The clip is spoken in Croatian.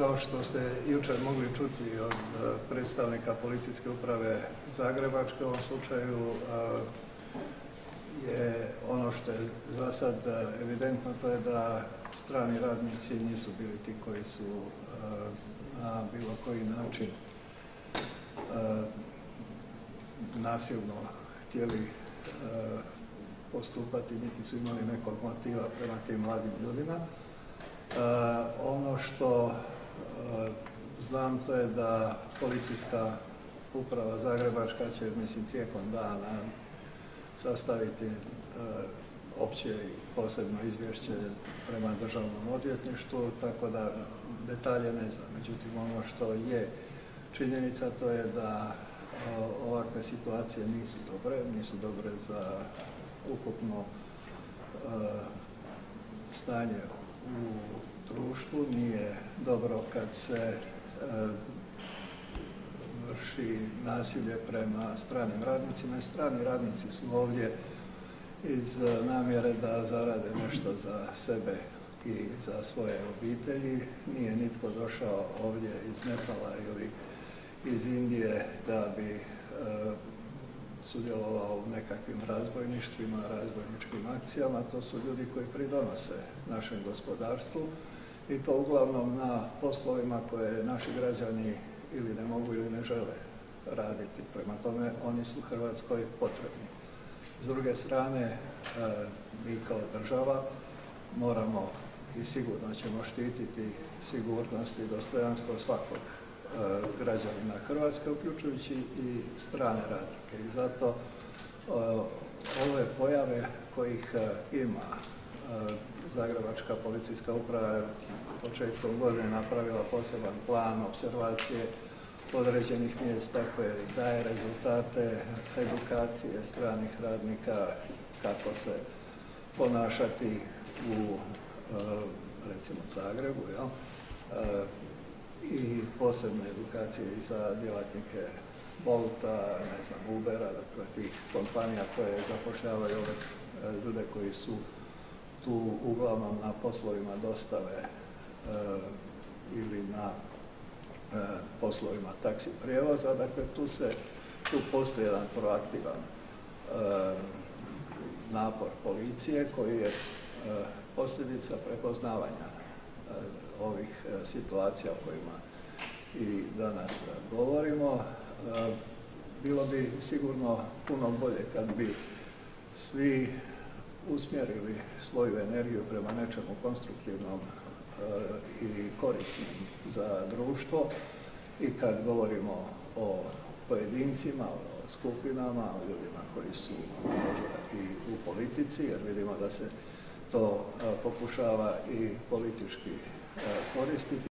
Kao što ste jučer mogli čuti od predstavnika Policijske uprave Zagrebačke, u ovom slučaju je ono što je za sad evidentno, to je da strani radnici nisu bili ti koji su na bilo koji način nasilno htjeli postupati, niti su imali nekog motiva prema tim mladim ljudima. Ono što znam, to je da Policijska uprava Zagrebačka će, mislim, tijekom dana sastaviti opće i posebno izvješće prema Državnom odvjetništvu, tako da detalje ne znam. Međutim, ono što je činjenica, to je da ovakve situacije nisu dobre za ukupno stanje u društvu. Nije dobro kad se vrši nasilje prema stranim radnicima, i strani radnici su ovdje iz namjere da zarade nešto za sebe i za svoje obitelji. Nije nitko došao ovdje iz Nepala ili iz Indije da bi sudjelovao u nekakvim razbojništvima, razbojničkim akcijama. To su ljudi koji pridonose našem gospodarstvu, i to uglavnom na poslovima koje naši građani ili ne mogu ili ne žele raditi. Prema tome, oni su Hrvatskoj potrebni. S druge strane, mi kao država moramo i sigurno ćemo štititi sigurnost i dostojanstvo svakog građanina Hrvatske, uključujući i strane radnike. I zato ove pojave kojih ima, Zagrebačka policijska uprava je početkom godine napravila poseban plan observacije određenih mjesta koje daje rezultate edukacije stranih radnika kako se ponašati u, recimo, Zagrebu, jel? I posebne edukacije i za djelatnike Bolta, ne znam, Ubera, dakle tih kompanija koje zapošljavaju ove ljude koji su tu uglavnom na poslovima dostave ili na poslovima taksi prijevoza. Dakle, tu postoji jedan proaktivan napor policije koji je posljedica prepoznavanja ovih situacija o kojima i danas govorimo. Bilo bi sigurno puno bolje kad bi svi usmjerili svoju energiju prema nečemu konstruktivnom i korisnom za društvo, i kad govorimo o pojedincima, o skupinama, o ljudima koji su možda i u politici, jer vidimo da se to pokušava i politički koristiti.